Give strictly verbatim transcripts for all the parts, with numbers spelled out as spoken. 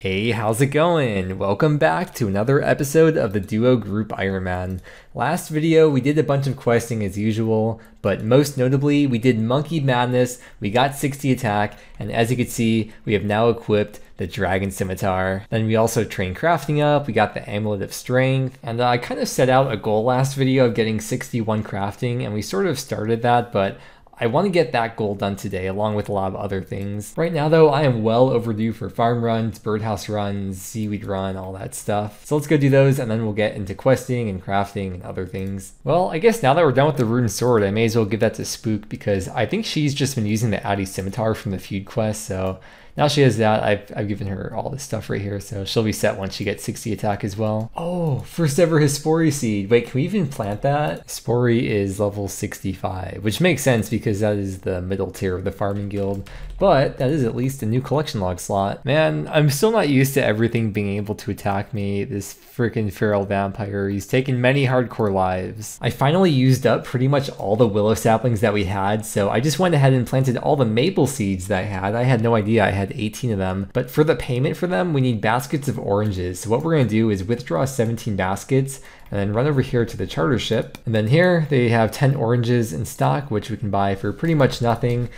Hey, how's it going? Welcome back to another episode of the Duo Group Ironman. Last video we did a bunch of questing as usual, but most notably we did Monkey Madness, we got sixty attack, and as you can see we have now equipped the Dragon Scimitar. Then we also trained crafting up, we got the Amulet of Strength, and uh, I kind of set out a goal last video of getting sixty-one crafting, and we sort of started that, but I want to get that goal done today along with a lot of other things. Right now though, I am well overdue for farm runs, birdhouse runs, seaweed run, all that stuff. So let's go do those and then we'll get into questing and crafting and other things. Well, I guess now that we're done with the rune sword, I may as well give that to Spook because I think she's just been using the Addy Scimitar from the feud quest, so now she has that. I've, I've given her all this stuff right here, so she'll be set once she gets sixty attack as well. Oh, first ever Hispori seed. Wait, can we even plant that? Hispori is level sixty-five, which makes sense because that is the middle tier of the farming guild, but that is at least a new collection log slot. Man, I'm still not used to everything being able to attack me. This freaking feral vampire, he's taken many hardcore lives. I finally used up pretty much all the willow saplings that we had, so I just went ahead and planted all the maple seeds that I had. I had no idea I had eighteen of them, but for the payment for them we need baskets of oranges, so what we're going to do is withdraw seventeen baskets and then run over here to the charter ship, and then here they have ten oranges in stock which we can buy for pretty much nothing.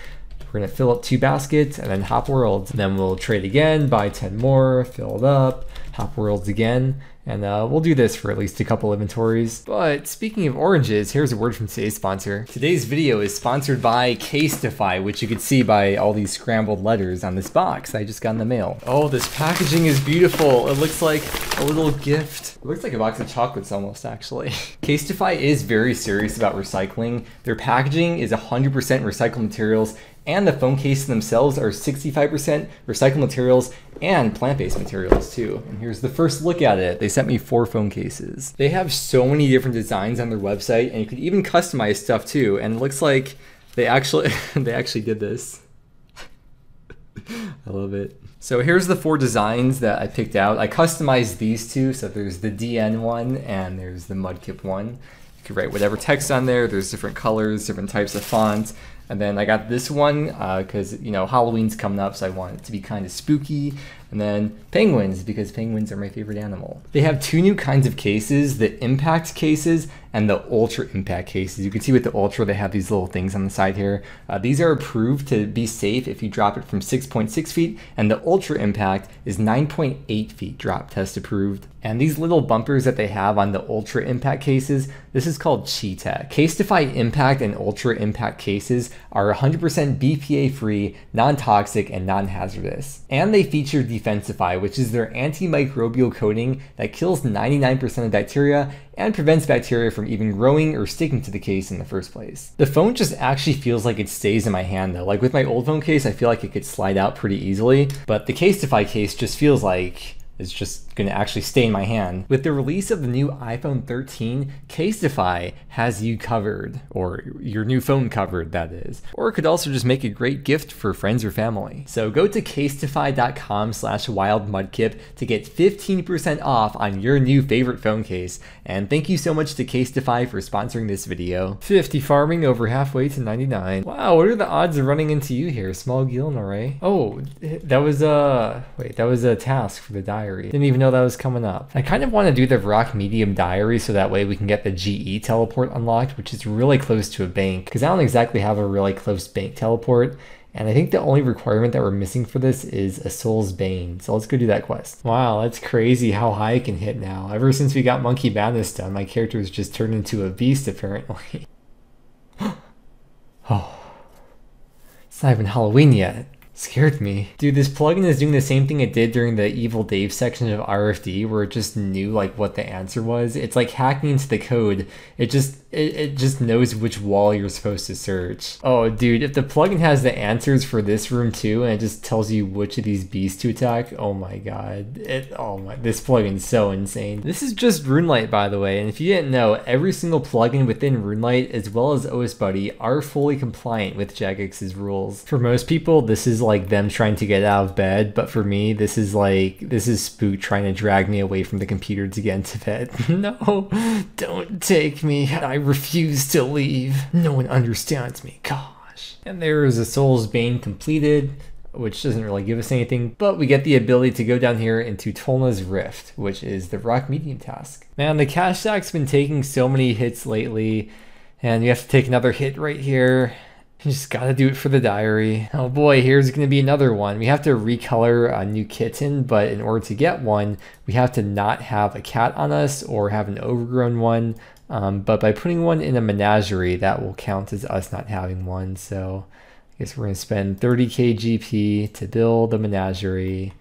We're going to fill up two baskets and then hop worlds, and then we'll trade again, buy ten more, fill it up, hop worlds again, and uh, we'll do this for at least a couple inventories. But speaking of oranges, here's a word from today's sponsor. Today's video is sponsored by Casetify, which you can see by all these scrambled letters on this box I just got in the mail. Oh, this packaging is beautiful. It looks like a little gift. It looks like a box of chocolates almost, actually. Casetify is very serious about recycling. Their packaging is one hundred percent recycled materials, and the phone cases themselves are sixty-five percent recycled materials and plant-based materials too. And here's the first look at it. They sent me four phone cases. They have so many different designs on their website, and you could even customize stuff too. And it looks like they actually they actually did this. I love it. So here's the four designs that I picked out. I customized these two. So there's the D N one and there's the Mudkip one. You could write whatever text on there. There's different colors, different types of fonts. And then I got this one because, uh, you know, Halloween's coming up, so I want it to be kind of spooky. And then penguins, because penguins are my favorite animal. They have two new kinds of cases, the impact cases and the ultra impact cases. You can see with the ultra, they have these little things on the side here. Uh, these are approved to be safe if you drop it from six point six feet, and the ultra impact is nine point eight feet drop test approved. And these little bumpers that they have on the ultra impact cases, this is called Chi-Tech. Casetify impact and ultra impact cases are one hundred percent B P A free, non-toxic, and non-hazardous. And they feature Defensify, which is their antimicrobial coating that kills ninety-nine percent of bacteria and prevents bacteria from even growing or sticking to the case in the first place. The phone just actually feels like it stays in my hand though. Like with my old phone case, I feel like it could slide out pretty easily, but the Casetify case just feels like it's just gonna actually stay in my hand. With the release of the new iPhone thirteen, Casetify has you covered, or your new phone covered, that is. Or it could also just make a great gift for friends or family. So go to casetify.com slash wildmudkip to get fifteen percent off on your new favorite phone case. And thank you so much to Casetify for sponsoring this video. fifty farming over halfway to ninety-nine. Wow, what are the odds of running into you here, small Gilnoray? Oh, that was a, wait, that was a task for the diary. Didn't even know that was coming up. I kind of want to do the rock medium diary so that way we can get the G E teleport unlocked, which is really close to a bank, because I don't exactly have a really close bank teleport. And I think the only requirement that we're missing for this is a Soul's Bane. So let's go do that quest. Wow, that's crazy how high I can hit now. Ever since we got Monkey Madness done, my character has just turned into a beast apparently. Oh, it's not even Halloween yet. Scared me. Dude, this plugin is doing the same thing it did during the Evil Dave section of R F D where it just knew like what the answer was. It's like hacking into the code. It just it, it just knows which wall you're supposed to search. Oh dude, if the plugin has the answers for this room too and it just tells you which of these beasts to attack, oh my god. It oh my this plugin's so insane. This is just RuneLite by the way, and if you didn't know, every single plugin within RuneLite as well as O S Buddy are fully compliant with Jagex's rules. For most people, this is like like them trying to get out of bed, but for me this is like this is Spook trying to drag me away from the computer to get into bed. No, don't take me, I refuse to leave, no one understands me, gosh. And there is a Soul's Bane completed which doesn't really give us anything, but we get the ability to go down here into Tolna's Rift, which is the rock medium task. Man, the cash stack's been taking so many hits lately, and you have to take another hit right here. You just gotta do it for the diary. Oh boy, here's gonna be another one. We have to recolor a new kitten, but in order to get one, we have to not have a cat on us or have an overgrown one. Um, but by putting one in a menagerie, that will count as us not having one. So I guess we're gonna spend thirty K G P to build a menagerie.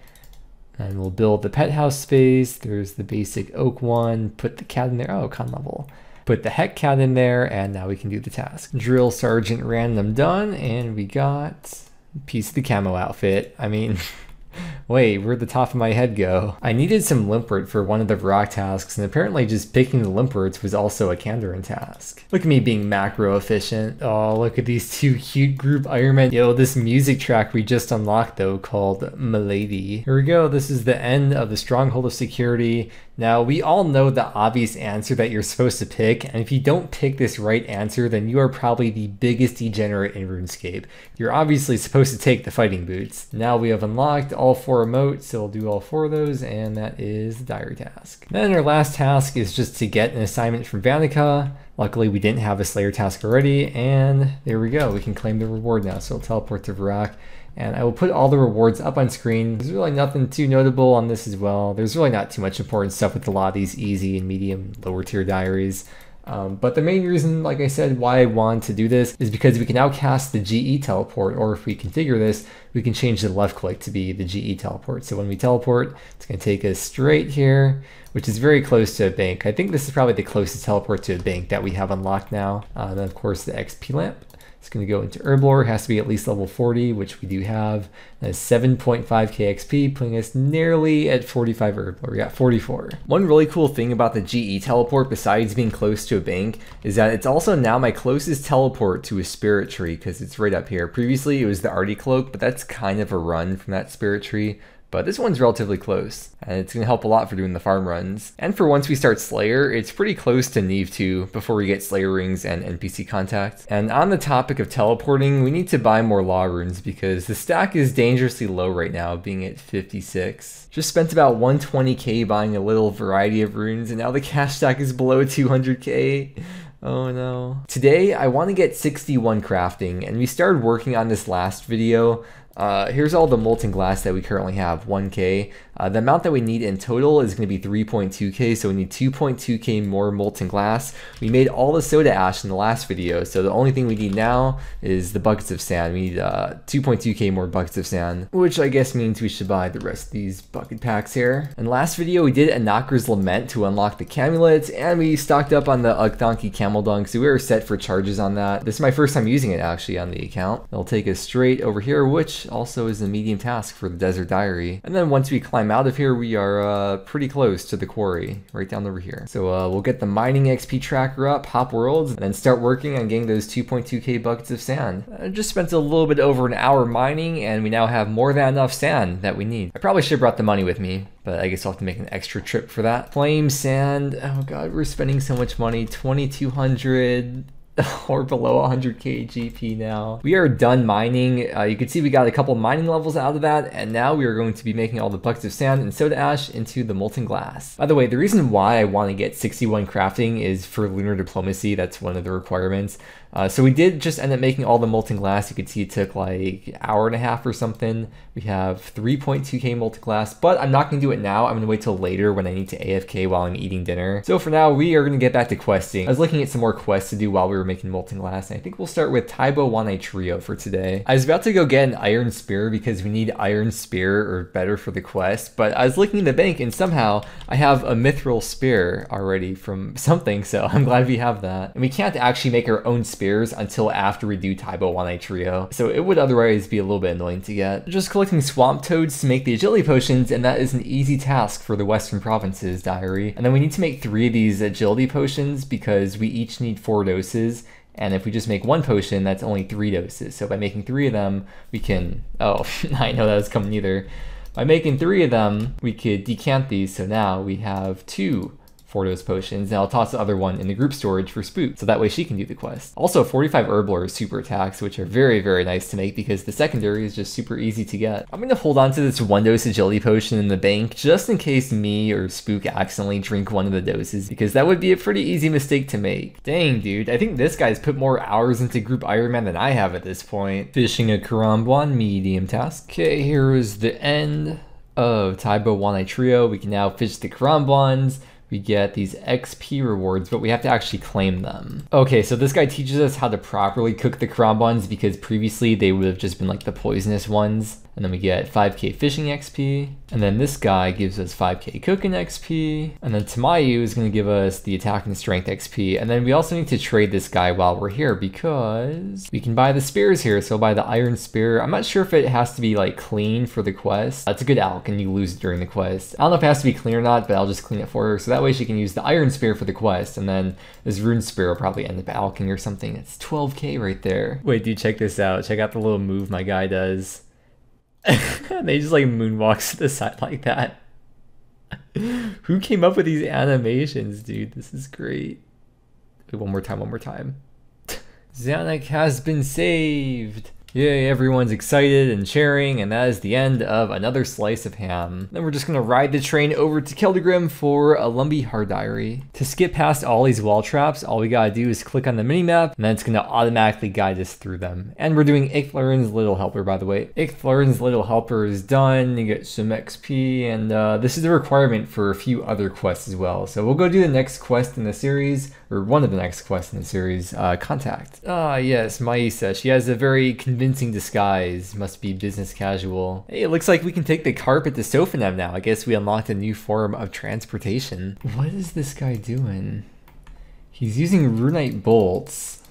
And we'll build the pet house space. There's the basic oak one. Put the cat in there. Oh, con level. Put the heck cat in there, and now we can do the task. Drill sergeant random done, and we got a piece of the camo outfit. I mean, wait, where'd the top of my head go? I needed some limpwort for one of the rock tasks, and apparently just picking the limpwarts was also a Candoran task. Look at me being macro efficient. Oh, look at these two cute group Ironmen. Yo, this music track we just unlocked though called Milady. Here we go, this is the end of the Stronghold of Security. Now, we all know the obvious answer that you're supposed to pick, and if you don't pick this right answer, then you are probably the biggest degenerate in RuneScape. You're obviously supposed to take the fighting boots. Now we have unlocked all four emotes, so we'll do all four of those, and that is the diary task. Then our last task is just to get an assignment from Vannika. Luckily, we didn't have a Slayer task already, and there we go. We can claim the reward now, so we'll teleport to Varrock. And I will put all the rewards up on screen. There's really nothing too notable on this as well. There's really not too much important stuff with a lot of these easy and medium lower tier diaries. Um, but the main reason, like I said, why I wanted to do this is because we can now cast the G E teleport, or if we configure this, we can change the left click to be the G E teleport. So when we teleport, it's gonna take us straight here, which is very close to a bank. I think this is probably the closest teleport to a bank that we have unlocked now. Uh, and then of course the X P lamp. It's going to go into Herblore, has to be at least level forty, which we do have. That's seven point five K X P, putting us nearly at forty-five Herblore. We got forty-four. One really cool thing about the G E teleport, besides being close to a bank, is that it's also now my closest teleport to a spirit tree, because it's right up here. Previously, it was the Arty Cloak, but that's kind of a run from that spirit tree. But this one's relatively close, and it's going to help a lot for doing the farm runs. And for once we start Slayer, it's pretty close to Neve two before we get Slayer rings and N P C contact. And on the topic of teleporting, we need to buy more Law runes because the stack is dangerously low right now, being at fifty-six. Just spent about one hundred twenty K buying a little variety of runes, and now the cash stack is below two hundred K. Oh no. Today, I want to get sixty-one crafting, and we started working on this last video. Uh, here's all the molten glass that we currently have, one K. Uh, the amount that we need in total is going to be three point two K, so we need two point two K more molten glass. We made all the soda ash in the last video, so the only thing we need now is the buckets of sand. We need uh, two point two K more buckets of sand, which I guess means we should buy the rest of these bucket packs here. In the last video, we did a Knocker's Lament to unlock the camulets, and we stocked up on the Ugdonkey Camel Dunk, so we were set for charges on that. This is my first time using it, actually, on the account. It'll take us straight over here, which also is the medium task for the Desert Diary. And then once we climb out of here, we are uh, pretty close to the quarry, right down over here. So uh, we'll get the mining X P tracker up, hop worlds, and then start working on getting those two point two K buckets of sand. I just spent a little bit over an hour mining, and we now have more than enough sand that we need. I probably should have brought the money with me, but I guess I'll have to make an extra trip for that. Flame sand, oh god, we're spending so much money, twenty-two hundred. Or below one hundred K G P now. We are done mining. Uh, you can see we got a couple mining levels out of that, and now we are going to be making all the buckets of sand and soda ash into the molten glass. By the way, the reason why I want to get sixty-one crafting is for Lunar Diplomacy. That's one of the requirements. Uh, so we did just end up making all the molten glass. You can see it took like an hour and a half or something. We have three point two K molten glass, but I'm not going to do it now. I'm going to wait till later when I need to A F K while I'm eating dinner. So for now, we are going to get back to questing. I was looking at some more quests to do while we were making molten glass, and I think we'll start with Tai Bwo Wannai Trio for today. I was about to go get an iron spear because we need iron spear or better for the quest, but I was looking in the bank and somehow I have a mithril spear already from something, so I'm glad we have that. And we can't actually make our own spears until after we do Tai Bwo Wannai Trio, so it would otherwise be a little bit annoying to get. Just collecting swamp toads to make the agility potions, and that is an easy task for the Western Provinces diary. And then we need to make three of these agility potions because we each need four doses. And if we just make one potion, that's only three doses. So by making three of them, we can... Oh, I know that was coming either. By making three of them, we could decant these. So now we have two for those potions, and I'll toss the other one in the group storage for Spook, so that way she can do the quest. Also, forty-five Herblore super attacks, which are very, very nice to make because the secondary is just super easy to get. I'm going to hold on to this one dose agility potion in the bank just in case me or Spook accidentally drink one of the doses, because that would be a pretty easy mistake to make. Dang, dude, I think this guy's put more hours into Group Ironman than I have at this point. Fishing a Karambwan medium task. Okay, here is the end of Tai Bwo Wannai Trio. We can now fish the Karambwans. We get these X P rewards, but we have to actually claim them. Okay, so this guy teaches us how to properly cook the Karambwans because previously they would have just been like the poisonous ones. And then we get five K fishing X P. And then this guy gives us five K cooking X P. And then Tamayu is gonna give us the attack and strength X P. And then we also need to trade this guy while we're here because we can buy the spears here. So buy the iron spear. I'm not sure if it has to be like clean for the quest. That's a good alc and you lose it during the quest. I don't know if it has to be clean or not, but I'll just clean it for her. So that way she can use the iron spear for the quest. And then this rune spear will probably end up alking or something. It's twelve K right there. Wait, dude, check this out. Check out the little move my guy does. And they just like moonwalks to the side like that. Who came up with these animations, dude? This is great. Wait, one more time, one more time. Zanuck has been saved. Yay, everyone's excited and cheering, and that is the end of another slice of ham. Then we're just gonna ride the train over to Keldegrim for a Lumby Hardiri. To skip past all these wall traps, all we gotta do is click on the minimap, and then it's gonna automatically guide us through them. And we're doing Icthlarin's Little Helper, by the way. Icthlarin's Little Helper is done, you get some X P, and uh, this is a requirement for a few other quests as well. So we'll go do the next quest in the series, or one of the next quests in the series, uh, Contact. Ah, yes, Maisa. She has a very convincing disguise, must be business casual. Hey, it looks like we can take the carpet to Sofinam now. I guess we unlocked a new form of transportation. What is this guy doing? He's using runite bolts.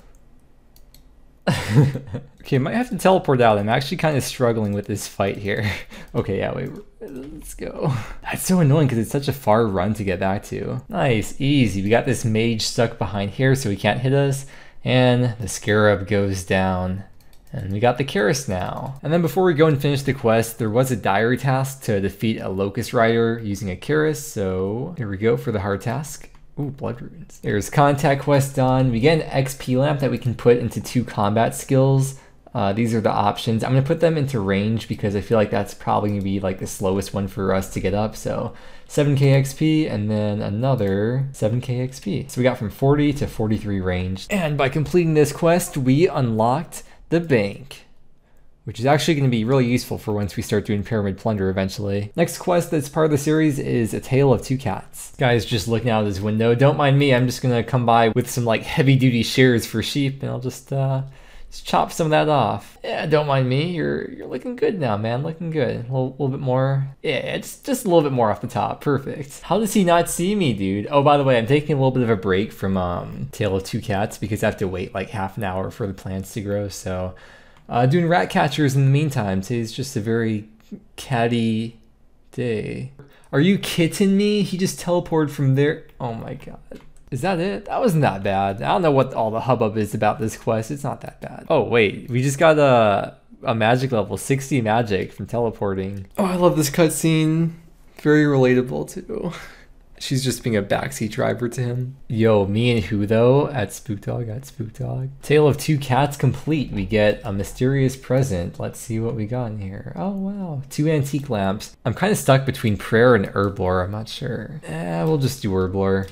Okay, might have to teleport out. I'm actually kind of struggling with this fight here. Okay, yeah, wait, let's go. That's so annoying because it's such a far run to get back to. Nice, easy. We got this mage stuck behind here so he can't hit us. And the scarab goes down. And we got the Karis now. And then before we go and finish the quest, there was a diary task to defeat a Locust Rider using a Karis, so here we go for the hard task. Ooh, blood runes. There's contact quest done. We get an X P lamp that we can put into two combat skills. Uh, these are the options. I'm gonna put them into range because I feel like that's probably gonna be like the slowest one for us to get up, so seven K X P and then another seven K X P. So we got from forty to forty-three range. And by completing this quest, we unlocked the bank, which is actually going to be really useful for once we start doing Pyramid Plunder eventually. Next quest that's part of the series is A Tale of Two Cats. This guy's just looking out of his window. Don't mind me, I'm just going to come by with some like heavy duty shears for sheep and I'll just uh, just chop some of that off. Yeah, don't mind me, you're you're looking good now, man, looking good. A little, little bit more. Yeah, it's just a little bit more off the top, perfect. How does he not see me, dude? Oh, by the way, I'm taking a little bit of a break from um, Tale of Two Cats because I have to wait like half an hour for the plants to grow, so uh, doing rat catchers in the meantime. Today's just a very catty day. Are you kidding me? He just teleported from there. Oh my god. Is that it? That was not bad. I don't know what all the hubbub is about this quest. It's not that bad. Oh, wait. We just got a, a magic level. sixty magic from teleporting. Oh, I love this cutscene. Very relatable, too. She's just being a backseat driver to him. Yo, me and who, though? At Spookdog, at Spookdog. Tale of Two Cats complete. We get a mysterious present. Let's see what we got in here. Oh, wow. Two antique lamps. I'm kind of stuck between prayer and Herblore. I'm not sure. Eh, we'll just do Herblore.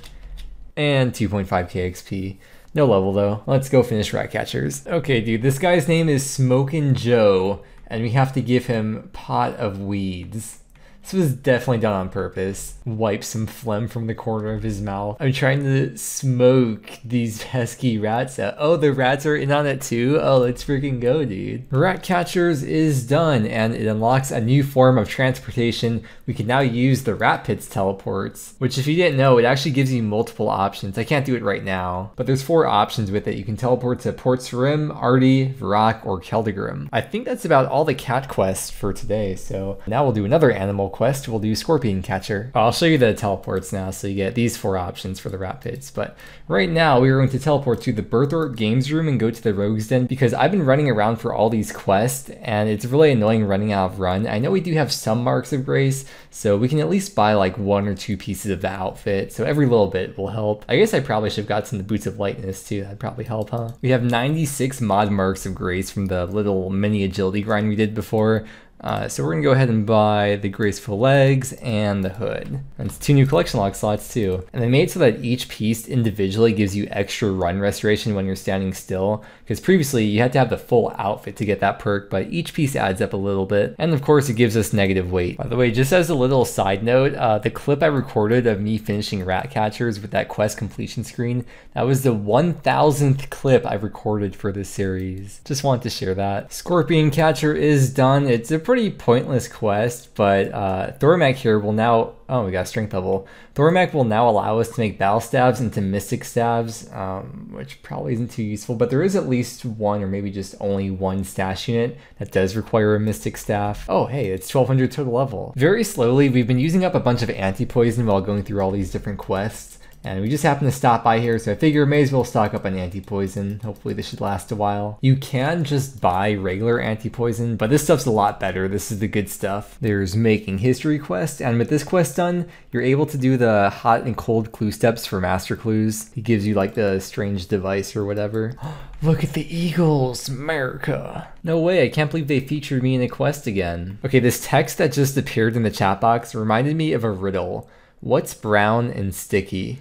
And two point five K X P. No level though. Let's go finish rat catchers. Okay, dude, this guy's name is Smokin' Joe, and we have to give him pot of weeds. This was definitely done on purpose. Wipe some phlegm from the corner of his mouth. I'm trying to smoke these pesky rats out. Oh, the rats are in on it too? Oh, let's freaking go, dude. Rat Catchers is done, and it unlocks a new form of transportation. We can now use the Rat Pits teleports, which if you didn't know, it actually gives you multiple options. I can't do it right now, but there's four options with it. You can teleport to Port Sarim, Ardi, Varrock, or Keldegrim. I think that's about all the cat quests for today, so now we'll do another animal quest, we'll do Scorpion Catcher. I'll show you the teleports now, so you get these four options for the rapids. But right now, we're going to teleport to the Birthorp Games Room and go to the Rogue's Den, because I've been running around for all these quests, and it's really annoying running out of run. I know we do have some Marks of Grace, so we can at least buy like one or two pieces of the outfit, so every little bit will help. I guess I probably should have gotten the Boots of Lightness too, that'd probably help, huh? We have ninety-six mod Marks of Grace from the little mini agility grind we did before. Uh, so we're gonna go ahead and buy the Graceful Legs and the Hood. And it's two new collection log slots too. And they made it so that each piece individually gives you extra run restoration when you're standing still, because previously you had to have the full outfit to get that perk, but each piece adds up a little bit. And of course it gives us negative weight. By the way, just as a little side note, uh, the clip I recorded of me finishing Rat Catchers with that quest completion screen, that was the one thousandth clip I recorded for this series. Just wanted to share that. Scorpion Catcher is done. It's a pretty Pretty pointless quest, but uh, Thormac here will now, oh, we got a strength level. Thormac will now allow us to make battle stabs into mystic stabs, um, which probably isn't too useful, but there is at least one or maybe just only one stash unit that does require a mystic staff. Oh, hey, it's twelve hundred total level. Very slowly, we've been using up a bunch of anti-poison while going through all these different quests. And we just happen to stop by here, so I figure may as well stock up on anti-poison. Hopefully this should last a while. You can just buy regular anti-poison, but this stuff's a lot better. This is the good stuff. There's Making History quest, and with this quest done, you're able to do the hot and cold clue steps for master clues. It gives you like the strange device or whatever. Look at the Eagles, America. No way, I can't believe they featured me in a quest again. Okay, this text that just appeared in the chat box reminded me of a riddle. What's brown and sticky?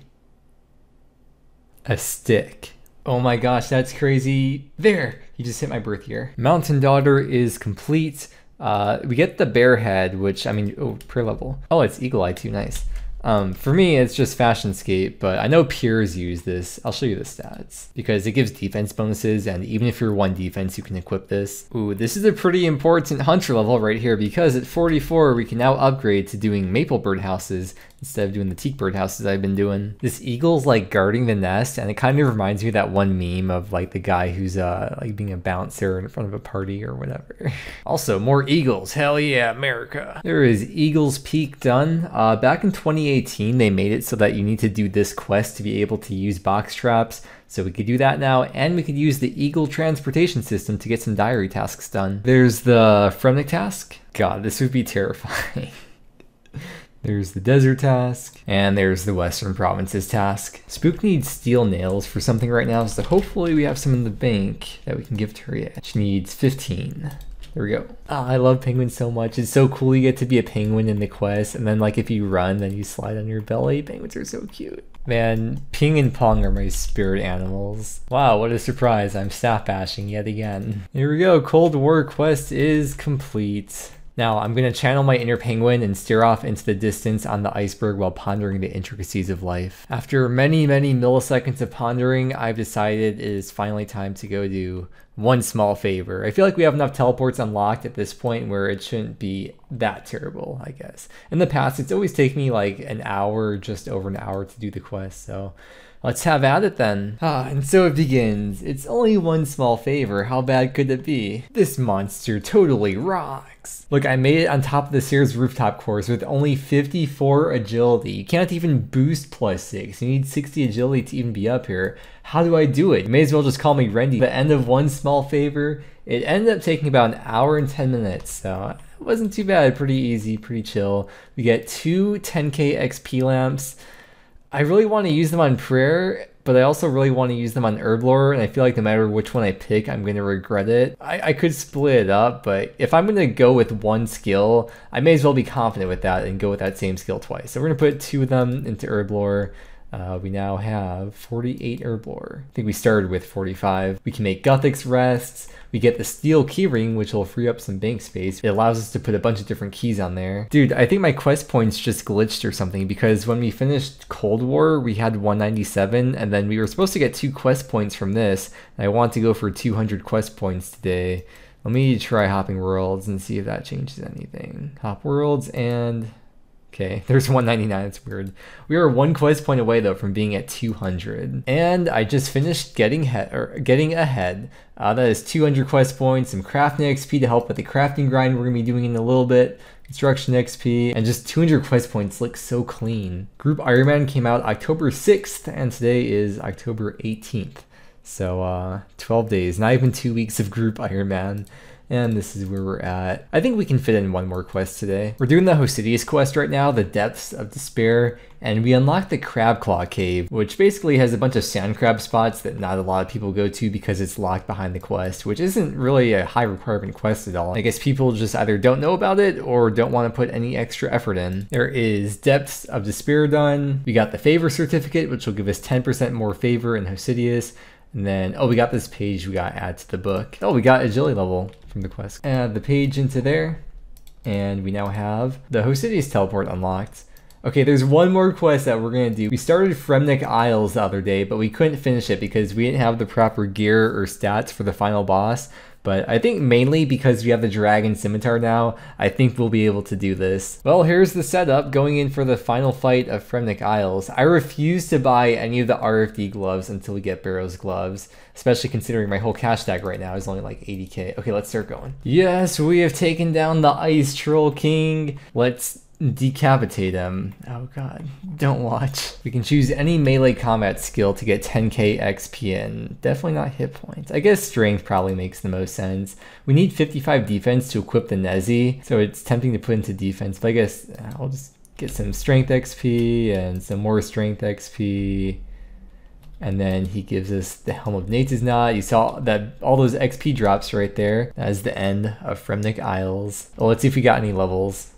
A stick. Oh my gosh, that's crazy. There, you just hit my birth year. Mountain Daughter is complete. Uh, we get the bear head, which I mean, oh, prayer level. Oh, it's Eagle Eye too, nice. Um, for me, it's just Fashionscape, but I know peers use this. I'll show you the stats because it gives defense bonuses, and even if you're one defense, you can equip this. Ooh, this is a pretty important hunter level right here, because at forty-four, we can now upgrade to doing maple bird houses instead of doing the teak bird houses I've been doing. This eagle's like guarding the nest, and it kind of reminds me of that one meme of like the guy who's uh, like being a bouncer in front of a party or whatever. Also, more eagles, hell yeah, America. There is Eagle's Peak done. Uh, back in twenty eighteen, they made it so that you need to do this quest to be able to use box traps. So we could do that now, and we could use the Eagle transportation system to get some diary tasks done. There's the Fremennik task. God, this would be terrifying. There's the Desert task, and there's the Western Provinces task. Spook needs steel nails for something right now, so hopefully we have some in the bank that we can give to her yet. She needs fifteen. There we go. Oh, I love penguins so much. It's so cool you get to be a penguin in the quest, and then like if you run, then you slide on your belly. Penguins are so cute. Man, Ping and Pong are my spirit animals. Wow, what a surprise. I'm staff bashing yet again. Here we go, Cold War quest is complete. Now, I'm going to channel my inner penguin and stare off into the distance on the iceberg while pondering the intricacies of life. After many, many milliseconds of pondering, I've decided it is finally time to go do One Small Favor. I feel like we have enough teleports unlocked at this point where it shouldn't be that terrible, I guess. In the past, it's always taken me like an hour, just over an hour to do the quest, so let's have at it then. Ah, and so it begins. It's only one small favor, how bad could it be? This monster totally rocks. Look, I made it on top of the Sears rooftop course with only fifty-four agility. You can't even boost plus six. You need sixty agility to even be up here. How do I do it? You may as well just call me Rendy. The end of One Small Favor, it ended up taking about an hour and ten minutes, so it wasn't too bad. Pretty easy, pretty chill. We get two ten K X P lamps. I really want to use them on prayer, but I also really want to use them on herblore, and I feel like no matter which one I pick, I'm going to regret it. I, I could split it up, but if I'm going to go with one skill, I may as well be confident with that and go with that same skill twice. So we're going to put two of them into herblore. Uh, we now have forty-eight herblore. I think we started with forty-five. We can make Guthix rests. We get the steel keyring, which will free up some bank space. It allows us to put a bunch of different keys on there. Dude, I think my quest points just glitched or something, because when we finished Cold War, we had one ninety-seven, and then we were supposed to get two quest points from this, and I want to go for two hundred quest points today. Let me try Hopping Worlds and see if that changes anything. Hop Worlds and Okay, there's one ninety-nine, it's weird. We were one quiz point away though from being at two hundred. And I just finished getting, he or getting ahead. Uh, that is two hundred quest points, some crafting X P to help with the crafting grind we're gonna be doing in a little bit, construction X P, and just two hundred quest points look so clean. Group Ironman came out October sixth, and today is October eighteenth. So uh, twelve days, not even two weeks of Group Ironman. And this is where we're at. I think we can fit in one more quest today. We're doing the Hosidius quest right now, the Depths of Despair, and we unlock the Crab Claw Cave, which basically has a bunch of sand crab spots that not a lot of people go to because it's locked behind the quest, which isn't really a high requirement quest at all. I guess people just either don't know about it or don't want to put any extra effort in. There is Depths of Despair done. We got the Favor Certificate, which will give us ten percent more favor in Hosidius. And then, oh, we got this page we gotta add to the book. Oh, we got agility level from the quest. Add the page into there, and we now have the Hosidius teleport unlocked. Okay, there's one more quest that we're gonna do. We started Fremennik Isles the other day, but we couldn't finish it because we didn't have the proper gear or stats for the final boss. But I think mainly because we have the Dragon Scimitar now, I think we'll be able to do this. Well, here's the setup going in for the final fight of Fremennik Isles. I refuse to buy any of the R F D gloves until we get Barrow's gloves, especially considering my whole cash stack right now is only like eighty K. Okay, let's start going. Yes, we have taken down the Ice Troll King. Let's decapitate him. Oh god, don't watch. We can choose any melee combat skill to get ten K X P in. Definitely not hit points. I guess strength probably makes the most sense. We need fifty-five defense to equip the Nezzy, so it's tempting to put into defense, but I guess I'll just get some strength X P and some more strength X P. And then he gives us the Helm of Natesnot. You saw that all those X P drops right there. That is the end of Fremennik Isles. Oh, let's see if we got any levels.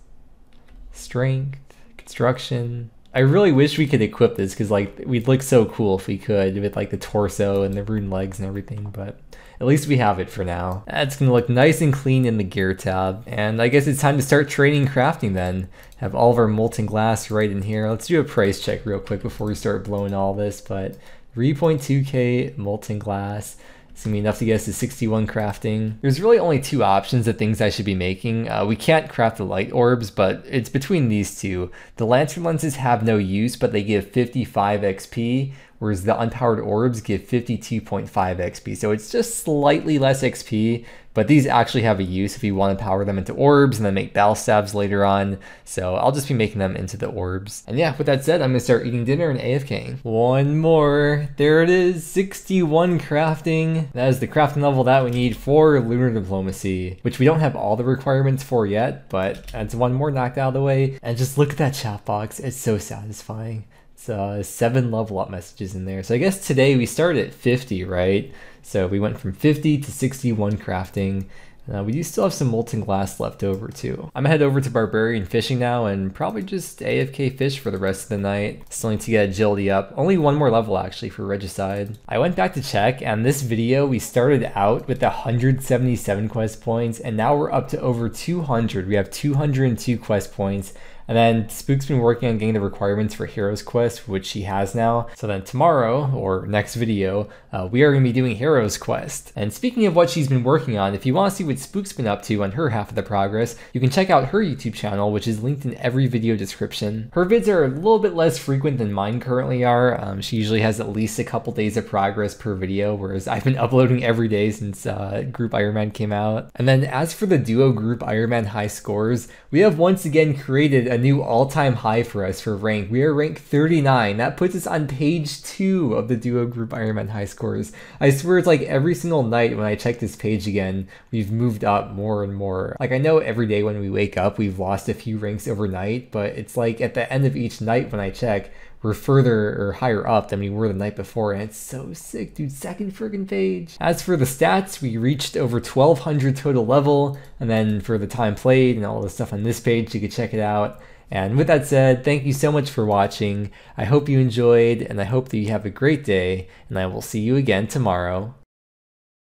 Strength, construction. I really wish we could equip this because like we'd look so cool if we could with like the torso and the rune legs and everything, but at least we have it for now. That's gonna look nice and clean in the gear tab. And I guess it's time to start trading crafting then. Have all of our molten glass right in here. Let's do a price check real quick before we start blowing all this, but three point two K molten glass. It's gonna be enough to get us to sixty-one crafting. There's really only two options of things I should be making. Uh, we can't craft the light orbs, but it's between these two. The lantern lenses have no use, but they give fifty-five X P, whereas the unpowered orbs give fifty-two point five X P. So it's just slightly less X P, but these actually have a use if you want to power them into orbs and then make battle stabs later on. So I'll just be making them into the orbs. And yeah, with that said, I'm gonna start eating dinner and AFKing. One more, there it is, sixty-one crafting. That is the crafting level that we need for Lunar Diplomacy, which we don't have all the requirements for yet, but that's one more knocked out of the way. And just look at that chat box, it's so satisfying. It's uh, seven level up messages in there. So I guess today we started at fifty, right? So we went from fifty to sixty-one crafting. Uh, we do still have some molten glass left over too. I'm gonna head over to Barbarian Fishing now and probably just A F K fish for the rest of the night. Still need to get agility up. Only one more level actually for Regicide. I went back to check and this video we started out with one hundred seventy-seven quest points and now we're up to over two hundred. We have two hundred two quest points. And then Spook's been working on getting the requirements for Hero's Quest, which she has now. So then tomorrow, or next video, uh, we are going to be doing Hero's Quest. And speaking of what she's been working on, if you want to see what Spook's been up to on her half of the progress, you can check out her YouTube channel, which is linked in every video description. Her vids are a little bit less frequent than mine currently are. Um, she usually has at least a couple days of progress per video, whereas I've been uploading every day since uh, Group Ironman came out. And then as for the duo Group Ironman high scores, we have once again created a A new all-time high for us for rank. We are ranked thirty-nine. That puts us on page two of the duo Group Ironman high scores. I swear it's like every single night when I check this page again, we've moved up more and more. Like I know every day when we wake up, we've lost a few ranks overnight, but it's like at the end of each night when I check, we're further or higher up than we were the night before, and it's so sick, dude. Second friggin' page. As for the stats, we reached over twelve hundred total level, and then for the time played and all the stuff on this page, you can check it out. And with that said, thank you so much for watching. I hope you enjoyed, and I hope that you have a great day, and I will see you again tomorrow.